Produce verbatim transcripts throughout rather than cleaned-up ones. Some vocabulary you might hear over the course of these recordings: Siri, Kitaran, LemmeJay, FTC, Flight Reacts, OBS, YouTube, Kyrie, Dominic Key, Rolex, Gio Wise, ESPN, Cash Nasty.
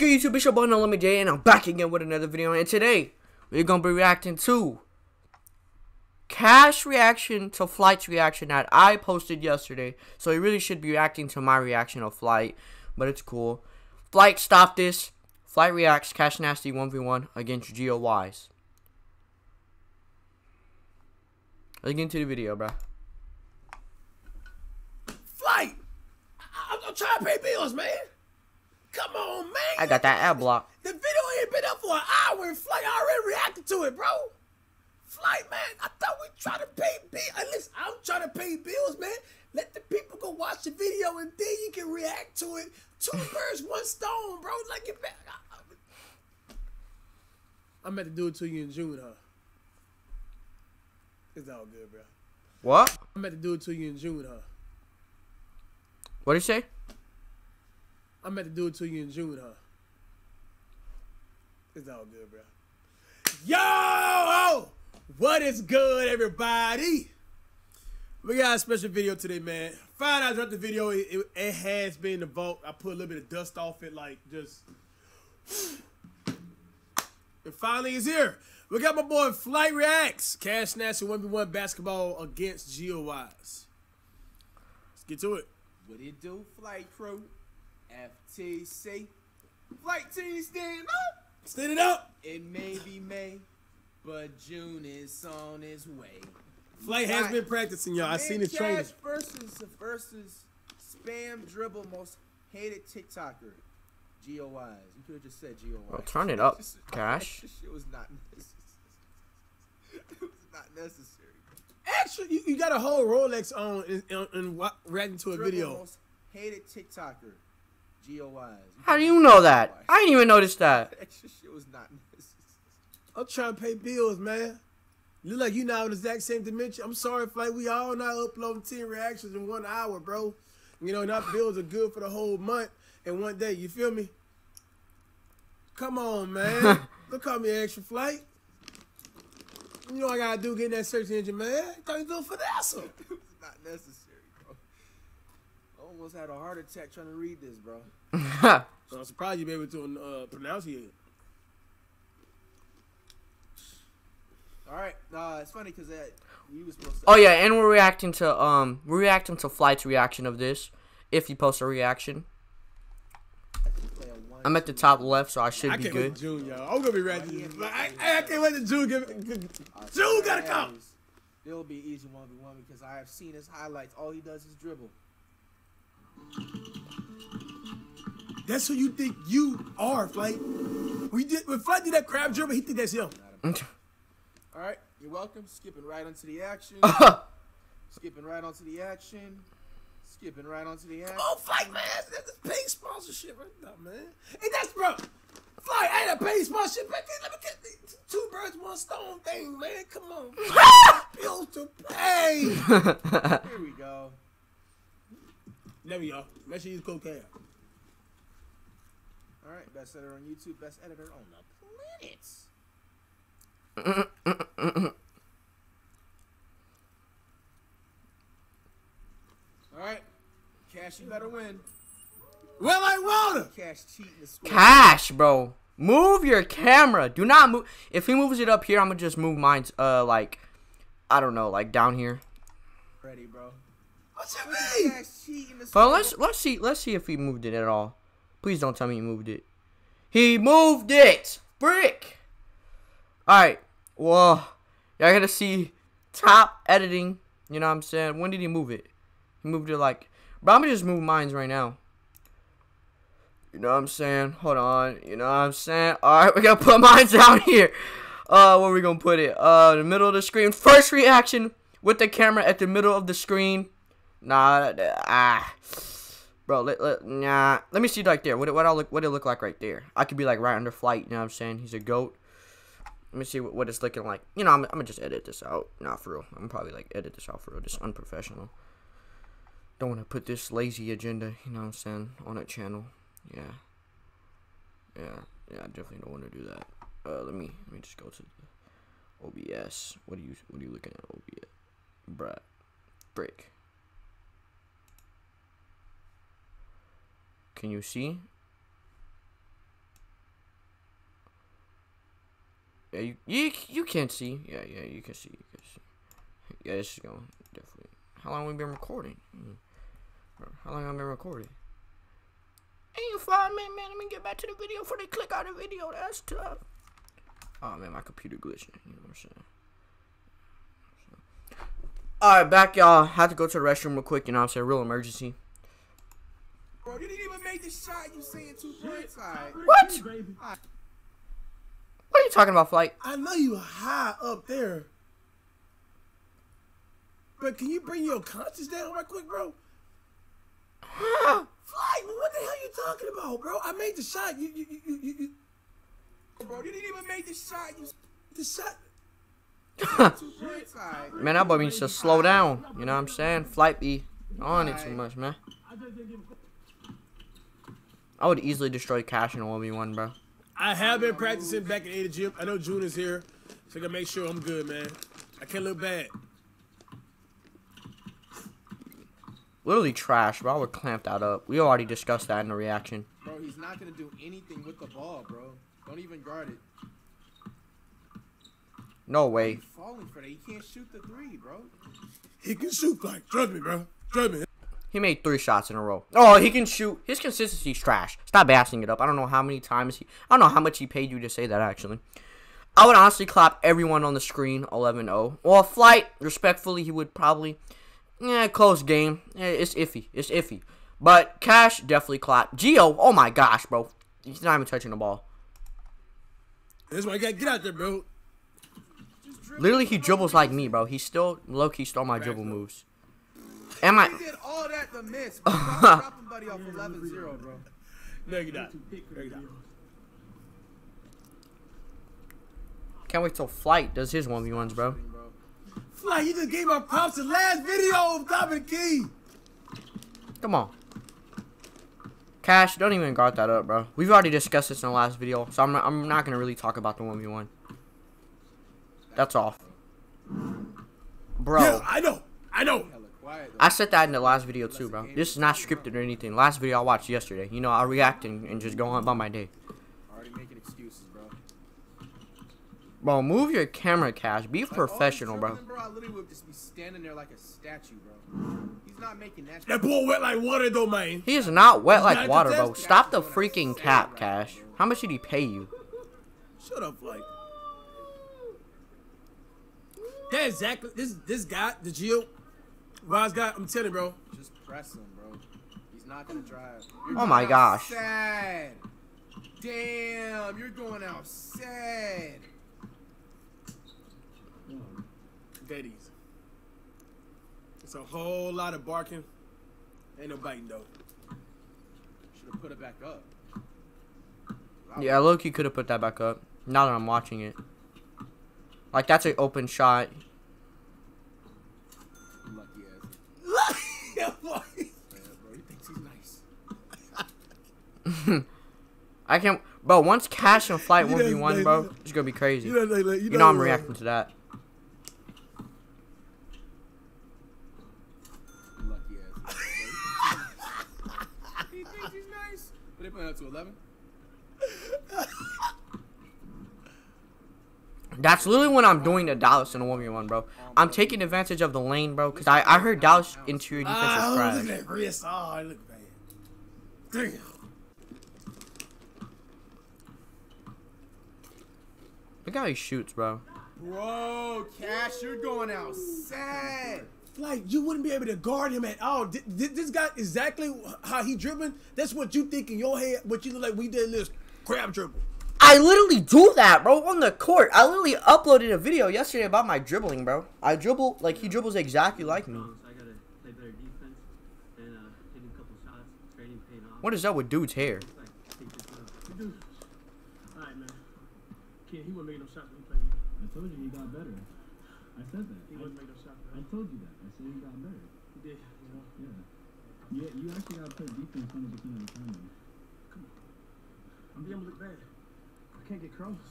good, YouTube? It's your boy, LemmeJay, and I'm back again with another video. And today, we're gonna be reacting to Cash reaction to Flight's reaction that I posted yesterday. So he really should be reacting to my reaction of Flight, but it's cool. Flight, stop this. Flight reacts Cash Nasty one v one against Gio Wise. Let's get into the video, bro. Flight, I I'm trying to pay bills, man. Come on, man. I got that ad block. The video ain't been up for an hour and Flight already reacted to it, bro. Flight, man, I thought we try to pay bills. At least I'm trying to pay bills, man. Let the people go watch the video and then you can react to it. Two birds, one stone, bro. Like it back. I'm about to do it to you in June, huh? It's all good, bro. What? I'm about to do it to you in June, huh? What did you say? I'm about to do it to you in June, huh? It's all good, bro. Yo! What is good, everybody? We got a special video today, man. Find out about the video. It, it, it has been the vault. I put a little bit of dust off it, like just. It finally is here. We got my boy Flight Reacts. Cash Nasty one v one basketball against Gio Wise. Let's get to it. What it do, Flight Crew? F T C. Flight team stand up. Stand it up. It may be May, but June is on its way. Flight has been practicing, y'all. I seen his training. Cash versus versus spam dribble most hated TikToker, Gio Wise. You could have just said Gio Wise. Well, turn it up, Cash. This shit was not necessary. It was not necessary. Actually, you, you got a whole Rolex on and, and, and reacting to a dribble video. Most hated TikToker, Gio Wise. How do you know that? Wise. I didn't even notice that. That shit was not necessary. I'm trying to pay bills, man. You look like you now in the exact same dimension. I'm sorry, Flight. We all not uploading ten reactions in one hour, bro. You know, and our bills are good for the whole month and one day. You feel me? Come on, man. Don't call me extra, Flight. You know I gotta do getting that search engine, man. Thought you doing finesse. It's not necessary, bro. I almost had a heart attack trying to read this, bro. So I'm surprised you be able to uh, pronounce it. All right, uh, it's funny because that you was supposed to. Oh yeah, and we're reacting to um, we're reacting to Flight's reaction of this. If you post a reaction, one, I'm at the top left, so I should I be good. June, y'all, I'm gonna be ready. Right like, I, I can't wait to June. Give right, June gotta come. It'll be easy one v one because I have seen his highlights. All he does is dribble. That's who you think you are, Flight. We did when Flight did that crab dribble. He think that's him. All right, you're welcome. Skipping right onto the action. Skipping right onto the action. Skipping right onto the action. Oh, Flight, man. That's a paid sponsorship right now, man. Hey, that's, bro. Flight, I ain't a paid sponsorship. Let me get the two birds, one stone thing, man. Come on. Bills to pay. Here we go. There we go. Make sure you use cocaine. All right, best editor on YouTube, best editor on the planet. Alright, Cash, you better win. Well, I won. Cash cheating the score. Cash, bro, move your camera. Do not move. If he moves it up here, I'm gonna just move mine. Uh, like, I don't know, like down here. Ready, bro? What's your name? But let's let's see let's see if he moved it at all. Please don't tell me he moved it. He moved it. Brick. Alright, well, y'all gotta see top editing, you know what I'm saying? When did he move it? He moved it like, but I'm gonna just move mines right now. You know what I'm saying? Hold on, you know what I'm saying? Alright, we're gonna put mines down here. Uh, where we gonna put it? Uh, the middle of the screen. First reaction with the camera at the middle of the screen. Nah, ah. Bro, let, let, nah. Let me see like there. What it, what, I look, what it look like right there? I could be like right under Flight, you know what I'm saying? He's a goat. Let me see what, what it's looking like. You know, I'm, I'm going to just edit this out. Nah, for real. I'm probably, like, edit this out for real. This is unprofessional. Don't want to put this lazy agenda, you know what I'm saying, on a channel. Yeah. Yeah. Yeah, I definitely don't want to do that. Uh, let me, let me just go to the O B S. What are you, what are you looking at, O B S? Bruh. Brick. Can you see? Yeah, you, you you can't see. Yeah, yeah, you can see. You can see. Yeah, this is going definitely. How long have we been recording? How long have I been recording? Ain't five minutes, man. Let me get back to the video before they click out the video. That's tough. Oh man, my computer glitching. You know what I'm saying? Alright, back y'all. Had to go to the restroom real quick, you know what I'm saying? Real emergency. Bro, you didn't even make the shot you saying two points. What? What are you talking about, Flight? I know you high up there. But can you bring your conscience down right quick, bro? Huh? Flight, what the hell are you talking about, bro? I made the shot. You, you, you, you, you. Bro, you didn't even make the shot. You, the shot. Man, that boy needs to slow down. You know what I'm saying? Flight be on it too much, man. I would easily destroy Cash in a one v one, bro. I have been practicing back in A to Gym. I know June is here, so I gotta make sure I'm good, man. I can't look bad. Literally trash, bro. I would clamp that up. We already discussed that in the reaction. Bro, he's not gonna do anything with the ball, bro. Don't even guard it. No way. He's falling for that. He can't shoot the three, bro. He can shoot, like, trust me, bro. Trust me. He made three shots in a row. Oh, he can shoot. His consistency's trash. Stop bashing it up. I don't know how many times he... I don't know how much he paid you to say that, actually. I would honestly clap everyone on the screen eleven oh. Well, Flight, respectfully, he would probably... Yeah, close game. Yeah, it's iffy. It's iffy. But Cash definitely clapped. Gio, oh my gosh, bro. He's not even touching the ball. That's why I gotta get out there, bro. Literally, he dribbles like me, bro. He still low-key stole my dribble moves. Am I? He did all that to miss. Dropping buddy off eleven zero, bro. No, you not. No, you not. Can't wait till Flight does his one v ones, bro. Flight, you just gave my props the last video of Dominic Key. Come on. Cash, don't even guard that up, bro. We've already discussed this in the last video, so I'm not, I'm not going to really talk about the one v one. That's off. Bro. Yeah, I know. I know. I said that in the last video too, bro. This is not scripted or anything. Last video I watched yesterday. You know, I react and, and just go on by my day. Already making excuses, bro. Bro, move your camera, Cash. Be professional, bro. I literally would just be standing there like a statue, bro. He's not making that. That boy wet like water, though, man. He is not wet like water, bro. Stop the freaking cap, Cash. How much did he pay you? Shut up, like. That exactly this this guy, the Gio Wise guy, I'm telling you, bro. Just press him, bro. He's not gonna drive. You're oh my gosh. Sad. Damn, you're going out sad. That easy. It's a whole lot of barking. Ain't no biting though. Should have put it back up. Wow. Yeah, low-key could have put that back up. Now that I'm watching it. Like, that's an open shot. Lucky ass. Yeah, boy. Yeah, bro, he thinks he's nice. I can't... Bro, once Cash and Flight one v one, bro, it's gonna be crazy. You know, you you know, know I'm reacting to that. Lucky ass. He thinks he's nice. But they put it up to eleven. That's literally when I'm doing the Dallas in a one v one, bro. I'm taking advantage of the lane, bro, because I, I heard Dallas interior defense is trash. Look at that wrist. Oh, I look bad. Damn. Look how he shoots, bro. Bro, Cash, you're going out sad. Like, you wouldn't be able to guard him at all. This guy, exactly how he dribbling, that's what you think in your head, what you look like we did this crab dribble. I literally do that, bro, on the court. I literally uploaded a video yesterday about my dribbling, bro. I dribble, like, he dribbles exactly like me. What is that with dude's hair? Yeah, you actually got to play defense under the king of the family. Come on. I'm being look bad. Can't get crumbs.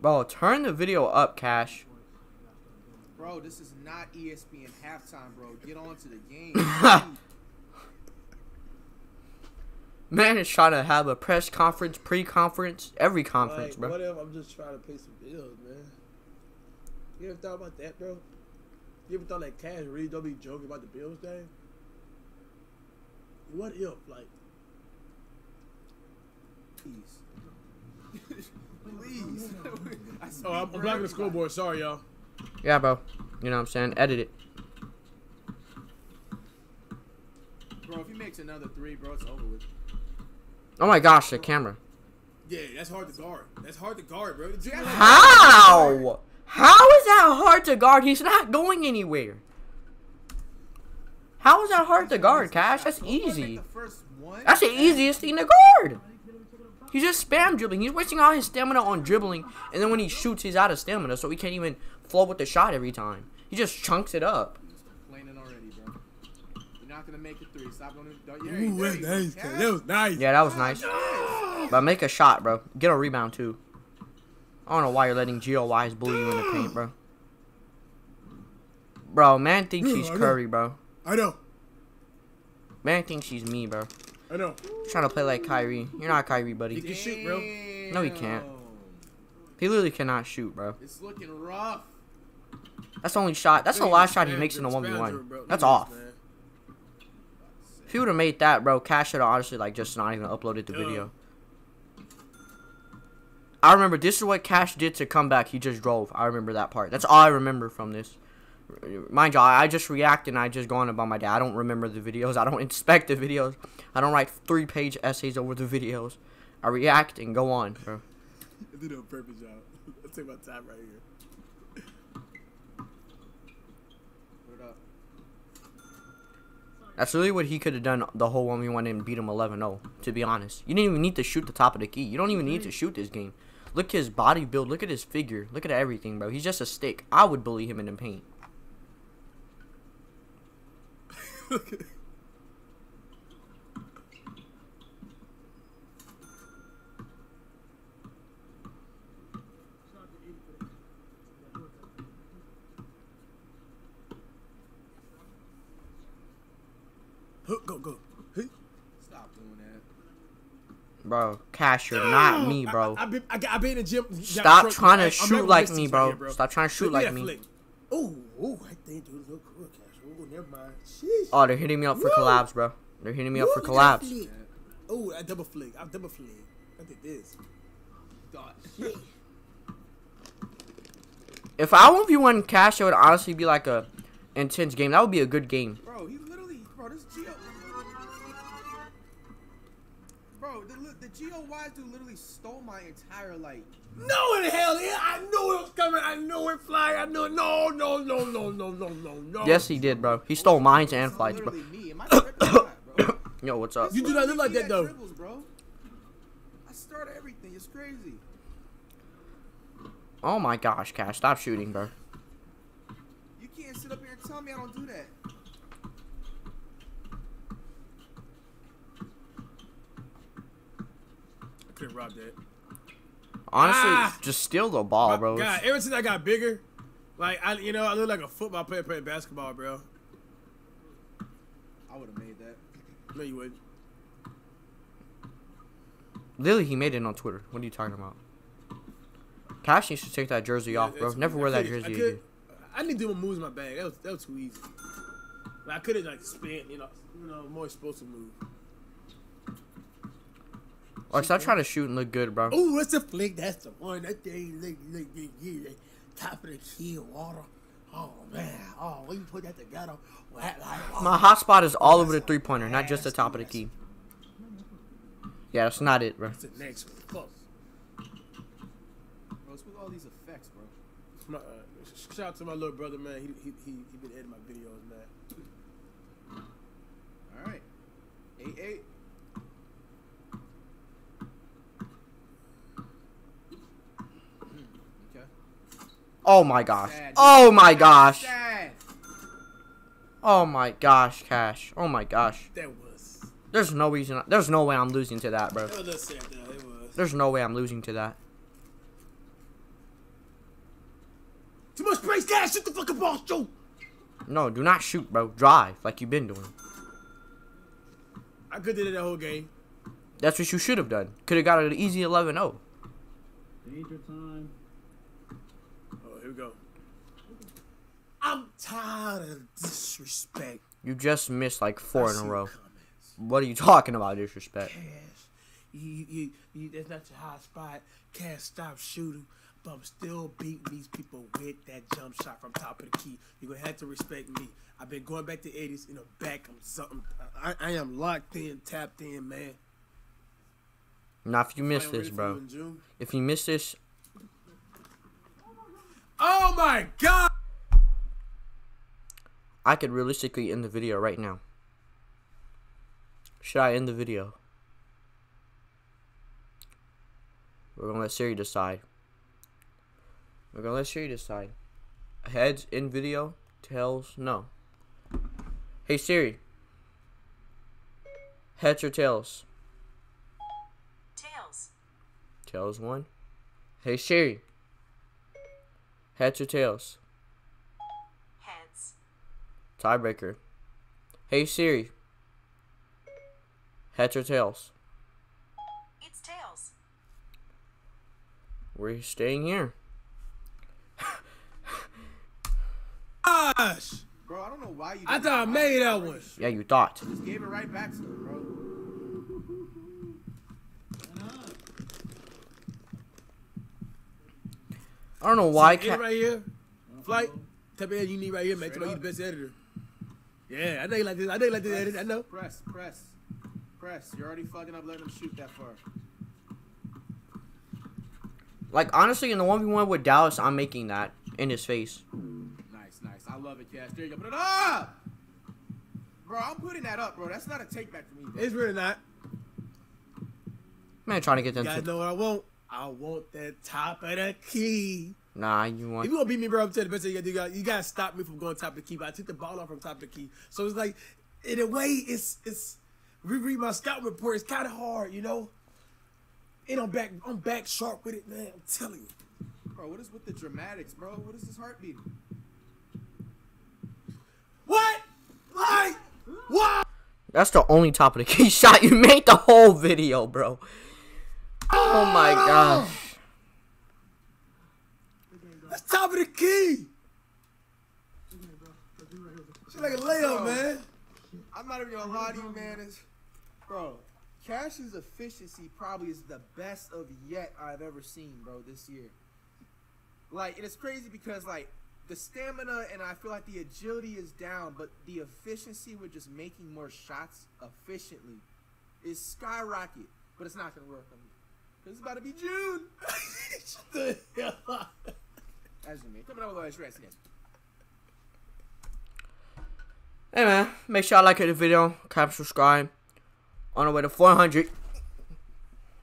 Bro, turn the video up, Cash. Bro, this is not E S P N halftime, bro. Get on to the game. Man is trying to have a press conference, pre-conference, every conference, like, bro. What if I'm just trying to pay some bills, man? You ever thought about that, bro? You ever thought that Cash really don't be joking about the bills thing? What if, like... Please. Please. Oh, I'm, I'm blocking the scoreboard. Sorry, y'all. Yeah, bro. You know what I'm saying? Edit it. Bro, if he makes another three, bro, it's over with. Oh my gosh, the camera. Yeah, that's hard to guard. That's hard to guard, bro. How? How is that hard to guard? He's not going anywhere. How is that hard to guard, Cash? That's easy. That's the easiest thing to guard. He's just spam dribbling. He's wasting all his stamina on dribbling, and then when he shoots, he's out of stamina, so he can't even flow with the shot every time. He just chunks it up. Not gonna make it three. Stop on the, yeah, ooh, that, nice. Yeah. That was nice. Yeah, that was nice. No! But make a shot, bro. Get a rebound too. I don't know why you're letting Gio Wise bully you in the paint, bro. Bro, man thinks he's Curry, bro. I know. Man thinks he's me, bro. I know. He's trying to play like Kyrie. You're not Kyrie, buddy. He can shoot, bro. No, he can't. He literally cannot shoot, bro. It's looking rough. That's the only shot. That's the last shot he makes in a one v one. That's off. If he would have made that, bro, Cash should have honestly, like, just not even uploaded the Duh. video. I remember this is what Cash did to come back. He just drove. I remember that part. That's all I remember from this. Mind y'all, I just react and I just go on about my day. I don't remember the videos. I don't inspect the videos. I don't write three-page essays over the videos. I react and go on, bro. I did a perfect job. Let's take my time right here. That's really what he could have done the whole one v one and beat him eleven zero, to be honest. You didn't even need to shoot the top of the key. You don't even need to shoot this game. Look at his body build. Look at his figure. Look at everything, bro. He's just a stick. I would bully him in the paint. Go, go. Hey. Stop doing that. Bro, Cash, you're not me, bro. I, I, I, I, I been in the gym. Stop trying to shoot like me, bro. Stop trying to shoot like me. Oh, oh, I think dude look cool, Cash. Oh, never mind. Sheesh. Oh, they're hitting me up for collabs, bro. They're hitting me up for collabs. Oh, I double flick. I double flick. I did this. God. If I one v one Cash, it would honestly be like a intense game. That would be a good game. Bro, he literally, bro, this Gio. Bro, the, the Gio Wise dude literally stole my entire, like. No, in hell, yeah, I knew it was coming. I knew it, Fly. I knew it. No, no, no, no, no, no, no, no. Yes, he did, bro. He stole mines and Flights, bro. Me. Am I not, bro? Yo, what's up? You do not look like that, though. Dribbles, bro. I started everything. It's crazy. Oh, my gosh, Cash. Stop shooting, bro. You can't sit up here and tell me I don't do that. Could have robbed that. Honestly, ah, just steal the ball, my, bro. God, ever since I got bigger, like I, you know, I look like a football player playing basketball, bro. I would have made that. No, you wouldn't. Literally, he made it on Twitter. What are you talking about? Cash needs to take that jersey yeah, off, bro. Never I wear that jersey. I, could, I need to do moves in my bag. That was that was too easy. Like, I could have like spent, you know, you know, more explosive move. Like, stop trying to shoot and look good, bro. Ooh, that's a flick. That's the one. That thing, look, look, look, look, look. Top of the key, water. Oh, man. Oh, when you put that together, wet like water. My hotspot is all over the three-pointer, not just the top of the key. Yeah, that's not it, bro. That's the next one. Close. Bro, it's with all these effects, bro. My, uh, shout out to my little brother, man. He, he, he, he been editing my videos, man. All right. eight eight. Oh my gosh. Oh my gosh. Oh my gosh, Cash. Oh my gosh. That was. There's no reason. I, there's no way I'm losing to that, bro. There's no way I'm losing to that. Too much space, Cash. Shoot the fucking ball, shoot. No, do not shoot, bro. Drive like you've been doing. I could do that the whole game. That's what you should have done. Could have got an easy eleven oh. Danger time. Oh, here we go. I'm tired of disrespect. You just missed like four in a row. Comments. What are you talking about, disrespect? Cash, you, you, you, that's not your hot spot. Can't stop shooting, but I'm still beating these people with that jump shot from top of the key. You're going to have to respect me. I've been going back to the eighties in the back. I'm something. I, I am locked in, tapped in, man. Not if you miss this, bro. If you miss this. Oh my God! I could realistically end the video right now. Should I end the video? We're gonna let Siri decide. We're gonna let Siri decide. Heads in video, tails no. Hey Siri. Heads or tails? Tails. Tails one. Hey Siri. Heads or tails? Heads. Tiebreaker. Hey Siri. Heads or tails? It's tails. We're staying here. Gosh! Bro, I don't know why you. I thought I made that one. Yeah, you thought. I just gave it right back to him, bro. I don't know why. So right here, Flight. Tell me you need right here, man. Tell me you the best editor. Yeah, I know you like this. I know you like this editor. I know. Press, press, press. You're already fucking up letting them shoot that far. Like, honestly, in the one v one with Dallas, I'm making that in his face. Nice, nice. I love it, Cash. There you go. Put it up! Bro, I'm putting that up, bro. That's not a take back for me, bro. It's really not. Man, trying to get them to. You guys know what I want. I want the top of the key. Nah, you want. If you gonna beat me, bro, I'm telling you, the best you gotta do. You gotta stop me from going top of the key. But I took the ball off from top of the key, so it's like, in a way, it's it's reread my scout report. It's kind of hard, you know. And I'm back, I'm back sharp with it, man. I'm telling you, bro. What is with the dramatics, bro? What is this heartbeat? What? Like what? That's the only top of the key shot you made the whole video, bro. Oh my gosh. That's top of the key. She's like a layup, man. I'm not even gonna lie to you, man. It's, bro, Cash's efficiency probably is the best of yet I've ever seen, bro, this year. Like, and it's crazy because, like, the stamina and I feel like the agility is down, but the efficiency with just making more shots efficiently is skyrocket, but it's not gonna work on me. It's about to be June. Shut the hell up. That's me. Coming up with all this rest again. Hey man, make sure I like the video, cap, subscribe. On our way to four hundred.